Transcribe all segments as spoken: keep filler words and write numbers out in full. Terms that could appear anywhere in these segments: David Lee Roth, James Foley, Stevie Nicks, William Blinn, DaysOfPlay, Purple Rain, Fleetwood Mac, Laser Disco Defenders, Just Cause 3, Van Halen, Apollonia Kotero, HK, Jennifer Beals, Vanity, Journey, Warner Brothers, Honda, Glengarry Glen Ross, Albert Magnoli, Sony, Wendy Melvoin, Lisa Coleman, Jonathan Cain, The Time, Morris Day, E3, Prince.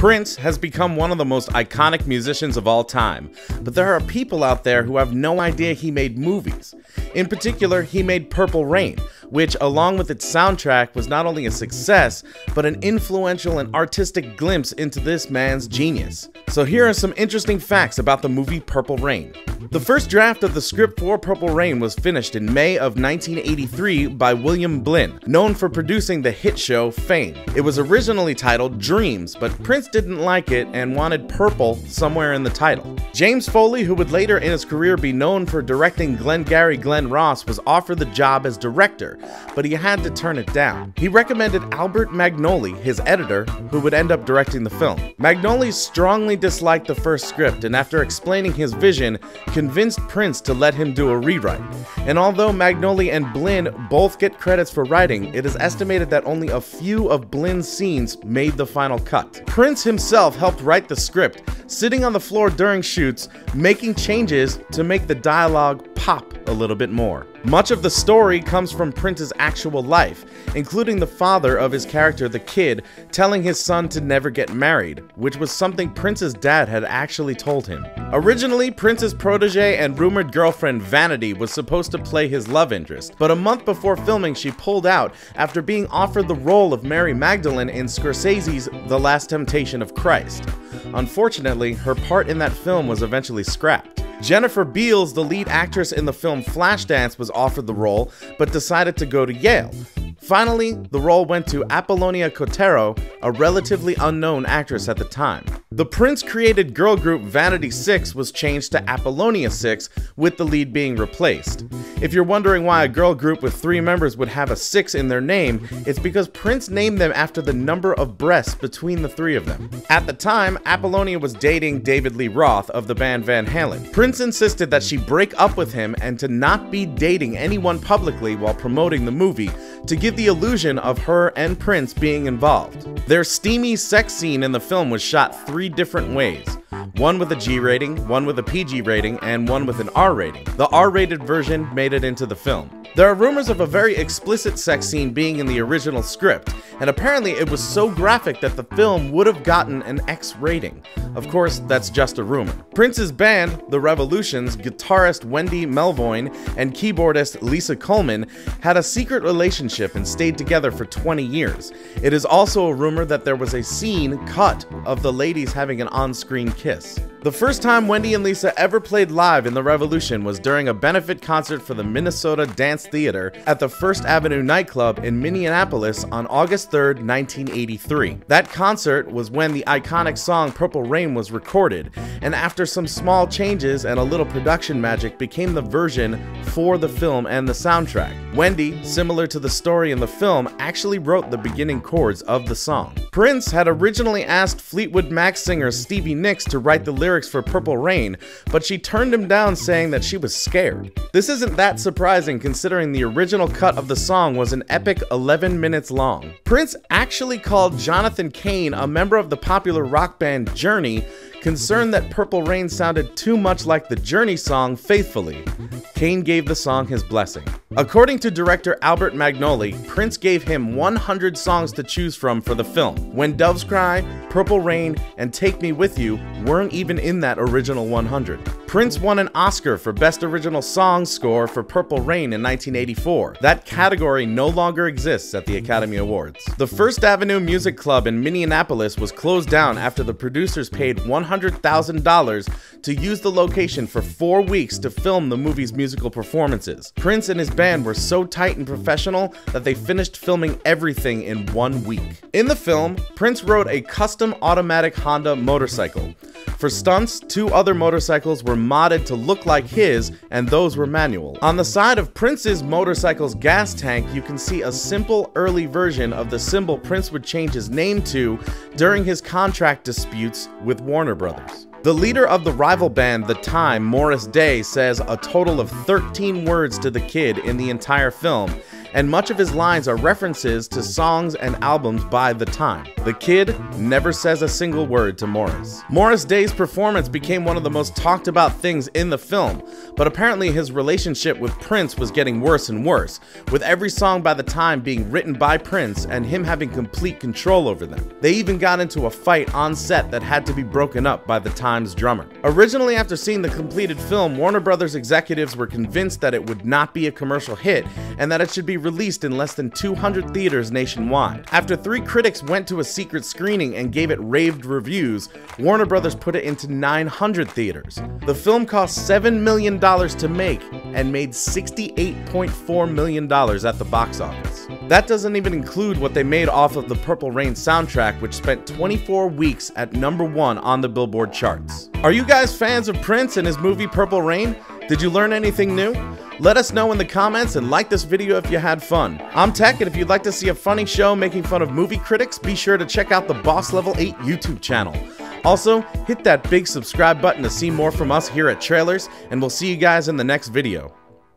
Prince has become one of the most iconic musicians of all time, but there are people out there who have no idea he made movies. In particular, he made Purple Rain, which, along with its soundtrack, was not only a success, but an influential and artistic glimpse into this man's genius. So here are some interesting facts about the movie Purple Rain. The first draft of the script for Purple Rain was finished in May of nineteen eighty-three by William Blinn, known for producing the hit show Fame. It was originally titled Dreams, but Prince didn't like it and wanted purple somewhere in the title. James Foley, who would later in his career be known for directing Glengarry Glen Ross, was offered the job as director, but he had to turn it down. He recommended Albert Magnoli, his editor, who would end up directing the film. Magnoli strongly disliked the first script and, after explaining his vision, convinced Prince to let him do a rewrite. And although Magnoli and Blinn both get credits for writing, it is estimated that only a few of Blinn's scenes made the final cut. Prince himself helped write the script, sitting on the floor during shoots, making changes to make the dialogue pop a little bit more. Much of the story comes from Prince's actual life, including the father of his character, the Kid, telling his son to never get married, which was something Prince's dad had actually told him. Originally, Prince's protege and rumored girlfriend, Vanity, was supposed to play his love interest, but a month before filming, she pulled out after being offered the role of Mary Magdalene in Scorsese's The Last Temptation of Christ. Unfortunately, her part in that film was eventually scrapped. Jennifer Beals, the lead actress in the film Flashdance, was offered the role, but decided to go to Yale. Finally, the role went to Apollonia Kotero, a relatively unknown actress at the time. The Prince-created girl group Vanity six was changed to Apollonia six, with the lead being replaced. If you're wondering why a girl group with three members would have a six in their name, it's because Prince named them after the number of breasts between the three of them. At the time, Apollonia was dating David Lee Roth of the band Van Halen. Prince insisted that she break up with him and to not be dating anyone publicly while promoting the movie, to give the illusion of her and Prince being involved. Their steamy sex scene in the film was shot three different ways. One with a G rating, one with a P G rating, and one with an R rating. The R-rated version made it into the film. There are rumors of a very explicit sex scene being in the original script, and apparently it was so graphic that the film would have gotten an X rating. Of course, that's just a rumor. Prince's band, The Revolution's guitarist Wendy Melvoin and keyboardist Lisa Coleman had a secret relationship and stayed together for twenty years. It is also a rumor that there was a scene cut of the ladies having an on-screen kiss. The first time Wendy and Lisa ever played live in The Revolution was during a benefit concert for the Minnesota Dance Theater at the First Avenue nightclub in Minneapolis on August third, nineteen eighty-three. That concert was when the iconic song Purple Rain was recorded, and after some small changes and a little production magic became the version for the film and the soundtrack. Wendy, similar to the story in the film, actually wrote the beginning chords of the song. Prince had originally asked Fleetwood Mac singer Stevie Nicks to write the lyrics lyrics for Purple Rain, but she turned him down, saying that she was scared. This isn't that surprising, considering the original cut of the song was an epic eleven minutes long. Prince actually called Jonathan Cain, a member of the popular rock band Journey, concerned that Purple Rain sounded too much like the Journey song Faithfully. Cain gave the song his blessing. According to director Albert Magnoli, Prince gave him one hundred songs to choose from for the film. When Doves Cry, Purple Rain, and Take Me With You weren't even in that original one hundred. Prince won an Oscar for Best Original Song Score for Purple Rain in nineteen eighty-four. That category no longer exists at the Academy Awards. The First Avenue Music Club in Minneapolis was closed down after the producers paid one hundred thousand dollars to use the location for four weeks to film the movie's musical performances. Prince and his band were so tight and professional that they finished filming everything in one week. In the film, Prince rode a custom automatic Honda motorcycle. For stunts, two other motorcycles were modded to look like his, and those were manual. On the side of Prince's motorcycle's gas tank, you can see a simple early version of the symbol Prince would change his name to during his contract disputes with Warner Brothers. The leader of the rival band, The Time, Morris Day, says a total of thirteen words to the Kid in the entire film, and much of his lines are references to songs and albums by The Time. The kid never says a single word to Morris. Morris Day's performance became one of the most talked about things in the film, but apparently his relationship with Prince was getting worse and worse, with every song by The Time being written by Prince and him having complete control over them. They even got into a fight on set that had to be broken up by The Time's drummer. Originally, after seeing the completed film, Warner Brothers executives were convinced that it would not be a commercial hit and that it should be released in less than two hundred theaters nationwide. After three critics went to a secret screening and gave it raved reviews, Warner Brothers put it into nine hundred theaters. The film cost seven million dollars to make and made sixty-eight point four million dollars at the box office. That doesn't even include what they made off of the Purple Rain soundtrack, which spent twenty-four weeks at number one on the Billboard charts. Are you guys fans of Prince and his movie Purple Rain? Did you learn anything new? Let us know in the comments and like this video if you had fun. I'm Tech, and if you'd like to see a funny show making fun of movie critics, be sure to check out the Boss Level eight YouTube channel. Also, hit that big subscribe button to see more from us here at Trailers, and we'll see you guys in the next video.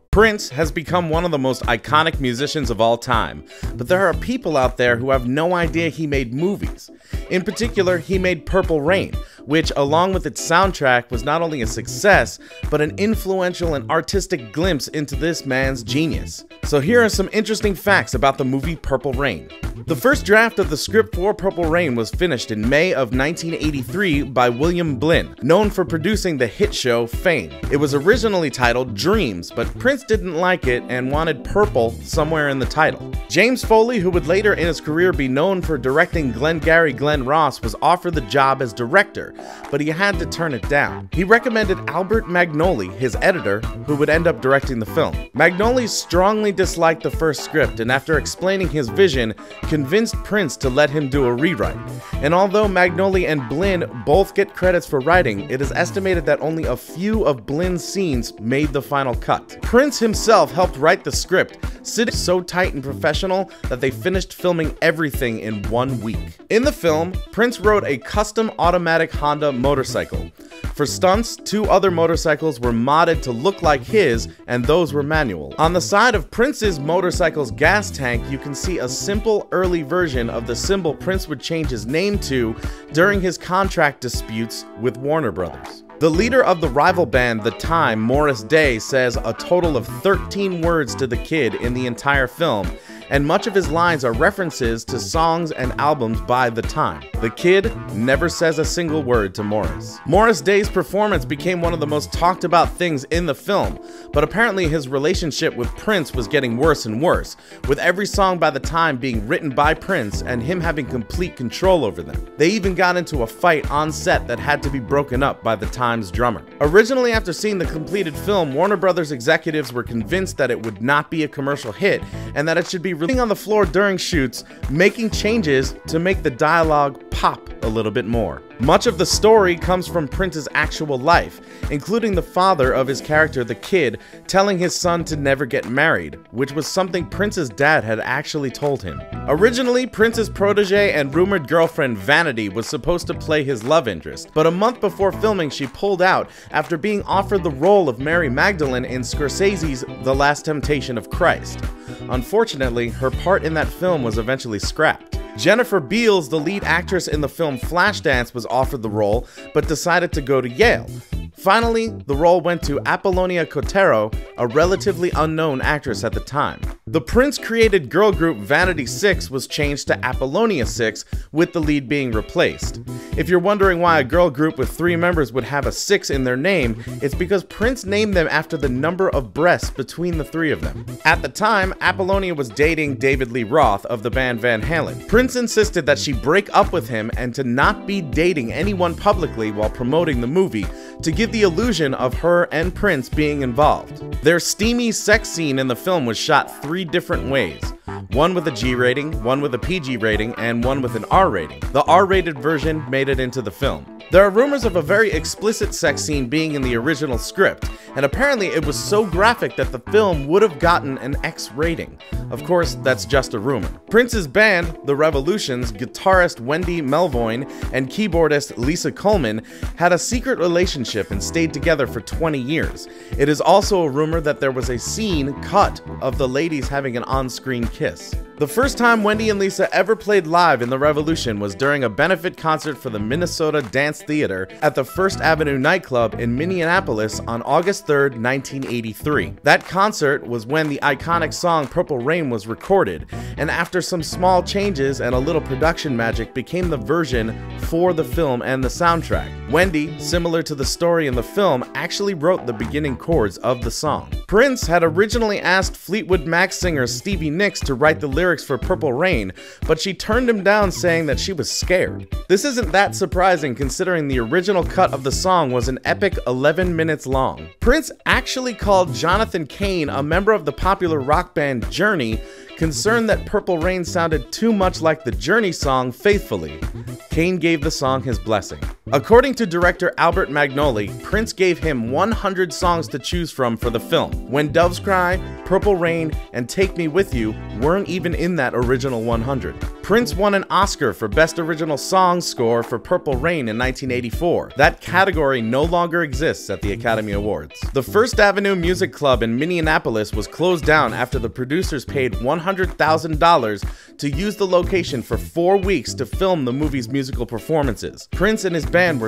Prince has become one of the most iconic musicians of all time, but there are people out there who have no idea he made movies. In particular, he made Purple Rain, which, along with its soundtrack, was not only a success, but an influential and artistic glimpse into this man's genius. So here are some interesting facts about the movie Purple Rain. The first draft of the script for Purple Rain was finished in May of nineteen eighty-three by William Blinn, known for producing the hit show Fame. It was originally titled Dreams, but Prince didn't like it and wanted purple somewhere in the title. James Foley, who would later in his career be known for directing Glengarry Glen Ross, was offered the job as director, but he had to turn it down. He recommended Albert Magnoli, his editor, who would end up directing the film. Magnoli strongly disliked the first script and, after explaining his vision, convinced Prince to let him do a rewrite. And although Magnoli and Blinn both get credits for writing, it is estimated that only a few of Blinn's scenes made the final cut. Prince himself helped write the script, sitting so tight and professional that they finished filming everything in one week. In the film, Prince rode a custom automatic Honda motorcycle. For stunts, two other motorcycles were modded to look like his, and those were manual. On the side of Prince's motorcycle's gas tank, you can see a simple early version of the symbol Prince would change his name to during his contract disputes with Warner Brothers. The leader of the rival band, The Time, Morris Day, says a total of thirteen words to the kid in the entire film, and much of his lines are references to songs and albums by The Time. The kid never says a single word to Morris. Morris Day's performance became one of the most talked about things in the film, but apparently his relationship with Prince was getting worse and worse, with every song by The Time being written by Prince and him having complete control over them. They even got into a fight on set that had to be broken up by The Time's drummer. Originally, after seeing the completed film, Warner Brothers executives were convinced that it would not be a commercial hit and that it should be on the floor during shoots, making changes to make the dialogue pop a little bit more. Much of the story comes from Prince's actual life, including the father of his character, the kid, telling his son to never get married, which was something Prince's dad had actually told him. Originally, Prince's protege and rumored girlfriend, Vanity, was supposed to play his love interest, but a month before filming, she pulled out after being offered the role of Mary Magdalene in Scorsese's The Last Temptation of Christ. Unfortunately, her part in that film was eventually scrapped. Jennifer Beals, the lead actress in the film Flashdance, was offered the role, but decided to go to Yale. Finally, the role went to Apollonia Kotero, a relatively unknown actress at the time. The Prince-created girl group Vanity six was changed to Apollonia six, with the lead being replaced. If you're wondering why a girl group with three members would have a six in their name, it's because Prince named them after the number of breasts between the three of them. At the time, Apollonia was dating David Lee Roth of the band Van Halen. Prince insisted that she break up with him and to not be dating anyone publicly while promoting the movie, to give the illusion of her and Prince being involved. Their steamy sex scene in the film was shot three different ways. one with a G rating, one with a P G rating, and one with an R rating. The R-rated version made it into the film. There are rumors of a very explicit sex scene being in the original script, and apparently it was so graphic that the film would have gotten an X rating. Of course, that's just a rumor. Prince's band, The Revolution's guitarist Wendy Melvoin and keyboardist Lisa Coleman had a secret relationship and stayed together for twenty years. It is also a rumor that there was a scene cut of the ladies having an on-screen kiss. The first time Wendy and Lisa ever played live in The Revolution was during a benefit concert for the Minnesota Dance Theater at the First Avenue nightclub in Minneapolis on August third, nineteen eighty-three. That concert was when the iconic song Purple Rain was recorded, and after some small changes and a little production magic became the version for the film and the soundtrack. Wendy, similar to the story in the film, actually wrote the beginning chords of the song. Prince had originally asked Fleetwood Mac singer Stevie Nicks to write the lyrics for Purple Rain, but she turned him down saying that she was scared. This isn't that surprising considering the original cut of the song was an epic eleven minutes long. Prince actually called Jonathan Cain, a member of the popular rock band Journey, concerned that Purple Rain sounded too much like the Journey song Faithfully. Cain gave the song his blessing. According to director Albert Magnoli, Prince gave him one hundred songs to choose from for the film. When Doves Cry, Purple Rain, and Take Me With You weren't even in that original one hundred. Prince won an Oscar for Best Original Song Score for Purple Rain in nineteen eighty-four. That category no longer exists at the Academy Awards. The First Avenue Music Club in Minneapolis was closed down after the producers paid one hundred thousand dollars to use the location for four weeks to film the movie's musical performances. Prince and his band were